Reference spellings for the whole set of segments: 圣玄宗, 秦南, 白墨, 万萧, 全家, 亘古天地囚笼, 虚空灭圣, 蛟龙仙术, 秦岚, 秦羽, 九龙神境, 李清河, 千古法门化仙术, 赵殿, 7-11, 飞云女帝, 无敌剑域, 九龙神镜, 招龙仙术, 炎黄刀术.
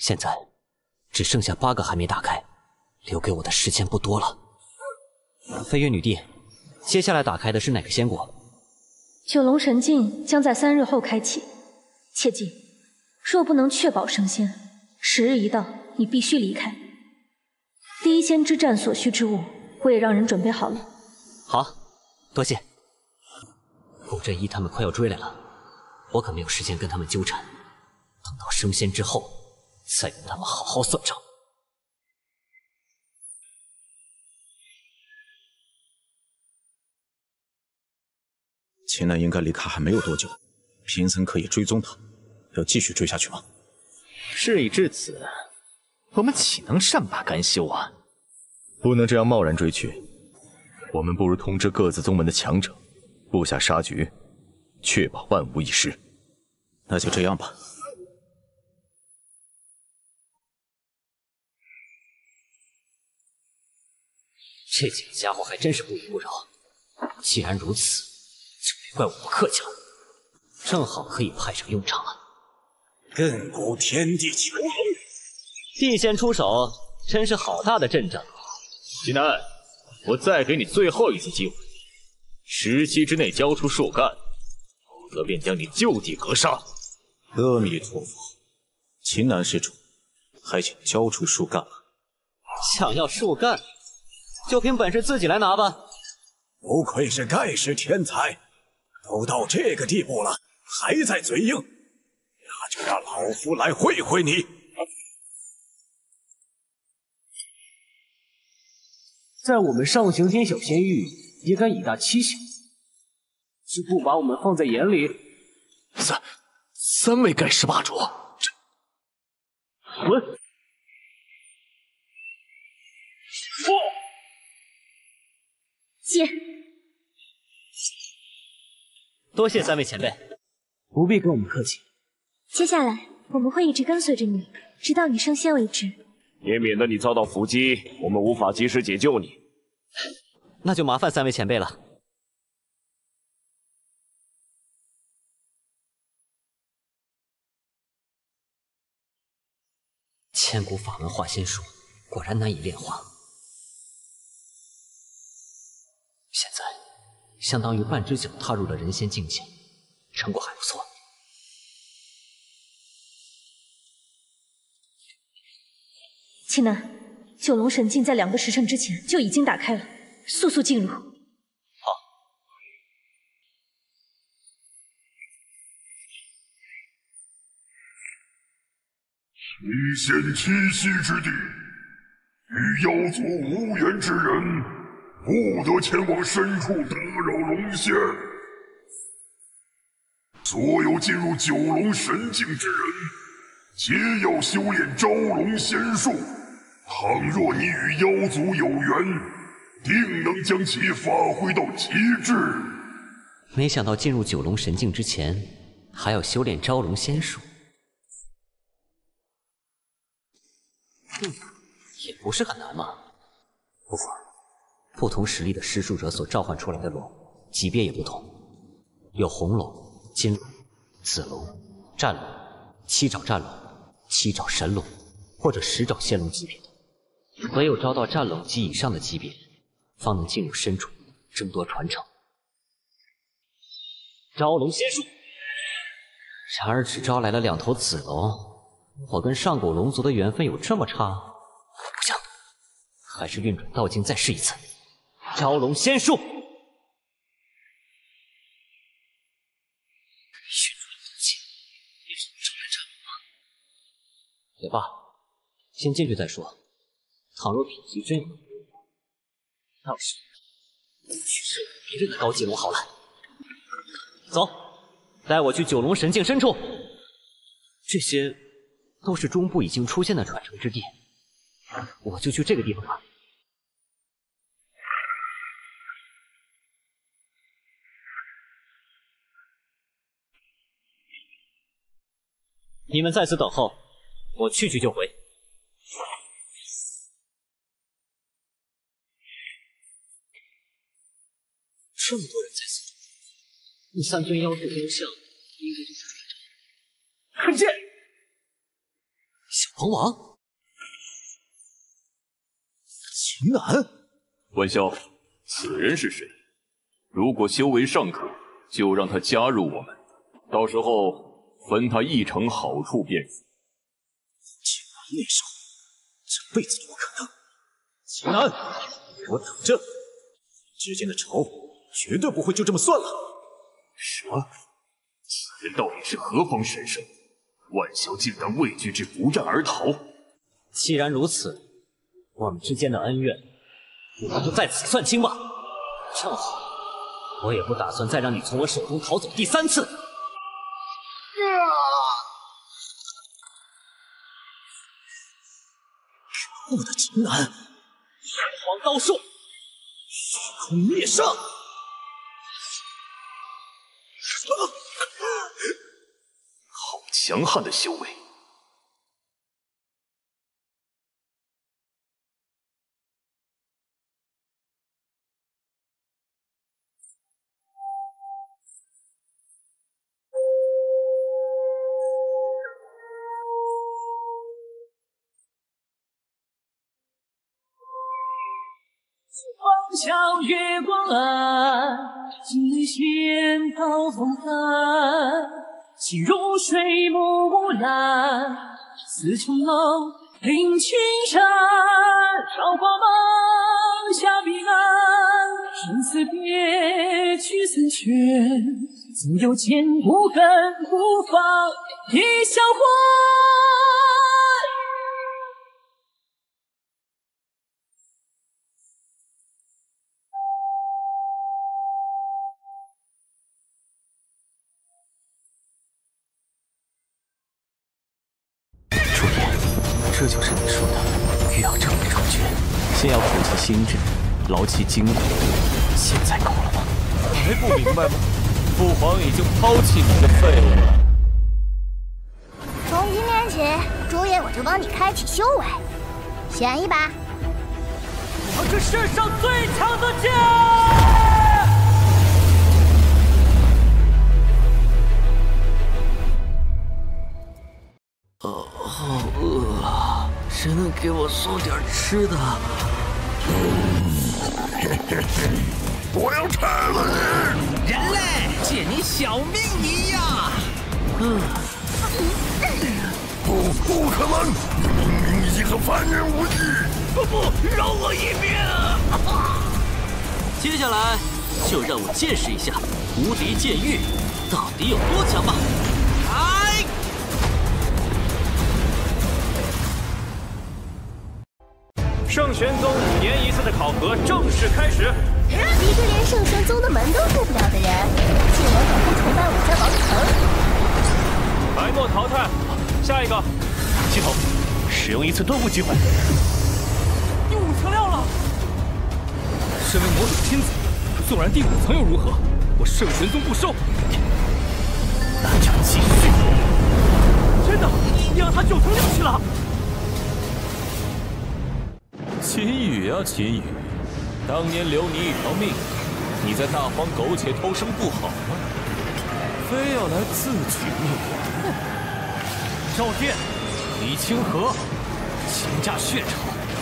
现在只剩下8个还没打开，留给我的时间不多了。飞云女帝，接下来打开的是哪个仙果？九龙神镜将在3日后开启，切记，若不能确保升仙，10日一到，你必须离开。第一仙之战所需之物，我也让人准备好了。好，多谢。古镇一他们快要追来了，我可没有时间跟他们纠缠。等到升仙之后，再跟他们好好算账。 秦岚应该离开还没有多久，贫僧可以追踪他，要继续追下去吗？事已至此，我们岂能善罢甘休啊？不能这样贸然追去，我们不如通知各自宗门的强者，布下杀局，确保万无一失。那就这样吧。这几个家伙还真是不依不饶。既然如此。 怪我不客气了，正好可以派上用场了。亘古天地囚笼，地仙出手，真是好大的阵仗。秦岚，我再给你最后一次机会，10息之内交出树干，否则便将你就地格杀。阿弥陀佛，秦岚施主，还请交出树干吧。想要树干，就凭本事自己来拿吧。不愧是盖世天才。 都到这个地步了，还在嘴硬，那就让老夫来会会你。在我们上刑天小仙域，也敢以大欺小，是不把我们放在眼里？三位盖世霸主，这滚！接。 多谢3位前辈，不必跟我们客气。接下来我们会一直跟随着你，直到你升仙为止，也免得你遭到伏击，我们无法及时解救你。那就麻烦3位前辈了。千古法门化仙术果然难以炼化，现在。 相当于半只脚踏入了人仙境界，成果还不错。秦岚，九龙神镜在2个时辰之前就已经打开了，速速进入。好。离仙7息之地，与妖族无缘之人。 不得前往深处打扰龙仙。所有进入九龙神境之人，皆要修炼招龙仙术。倘若你与妖族有缘，定能将其发挥到极致。没想到进入九龙神境之前，还要修炼招龙仙术。也不是很难嘛。不过。 不同实力的施术者所召唤出来的龙级别也不同，有红龙、金龙、紫龙、战龙、7爪战龙、7爪神龙或者10爪仙龙级别的。唯有招到战龙及以上的级别，方能进入深处，争夺传承。招龙仙术。然而只招来了2头紫龙，我跟上古龙族的缘分有这么差？不行，还是运转道境再试一次。 蛟龙仙术，也罢，先进去再说。倘若品级真有，到时候去收别人的高级龙好了。走，带我去九龙神境深处。这些都是中部已经出现的传承之地，我就去这个地方吧。 你们在此等候，我去就回。这么多人在此，那3尊妖兽雕像应该就是传承。看剑，小成王，秦南，关萧，此人是谁？如果修为尚可，就让他加入我们，到时候分他一成好处便是。秦南内伤，这辈子都不可能。秦南，我等着！之间的仇，绝对不会就这么算了。什么？此人到底是何方神圣？ 万萧竟然畏惧之不战而逃。既然如此，我们之间的恩怨，我们就在此算清吧。正好，我也不打算再让你从我手中逃走第三次。可恶的秦南，炎黄刀术，虚空灭圣。 强悍的修为，光桥月光暗，镜里仙桃风寒。 轻如水木兰，似琼楼临群山。韶光芒下彼岸，生死别去三圈。总有千古恨不放一笑欢。这就是你说的欲要证明成全，先要苦其心志，劳其筋骨。现在够了吗？你还不明白吗？父皇已经抛弃你的废物了。从今天起，主演我就帮你开启修为，选一把。我是世上最强的剑。 好饿啊！谁能给我送点吃的？我要吃了你！人类，借你小命一样。不可能！你明明已经和凡人无异。不，饶我一命！接下来就让我见识一下无敌剑域到底有多强吧！ 圣玄宗5年一次的考核正式开始。一个连圣玄宗的门都出不了的人，竟然敢不崇拜我家王城，白墨淘汰。下一个，系统使用一次顿悟机会。第5层料了。身为魔主亲子，纵然第5层又如何？我圣玄宗不收。那就继续。真的，你让他9层料去了。 秦羽啊，秦羽，当年留你一条命，你在大荒苟且偷生不好吗？非要来自取灭亡。赵殿，李清河，秦家血仇，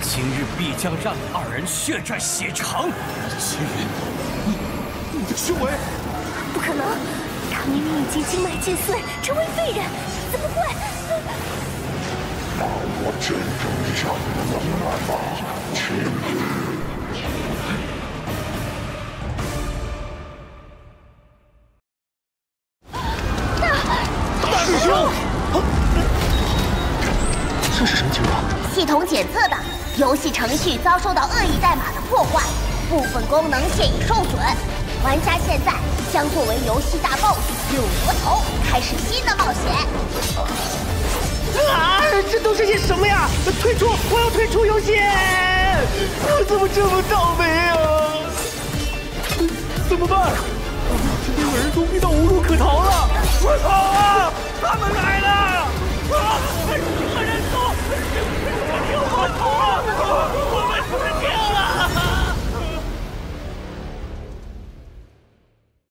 今日必将让你2人血债血偿。秦羽，你的修为？不可能，他明明已经经脉尽碎，成为废人，怎么会？ 把我真正想的来吧，秦羽。大师兄，这是什么情况？系统检测到游戏程序遭受到恶意代码的破坏，部分功能现已受损。玩家现在将作为游戏大 BOSS 六魔头开始新的冒险。 啊！这都是些什么呀？退出！我要退出游戏！我怎么这么倒霉啊？怎么办？有人都逼到无路可逃了！快跑啊！他们来了！啊！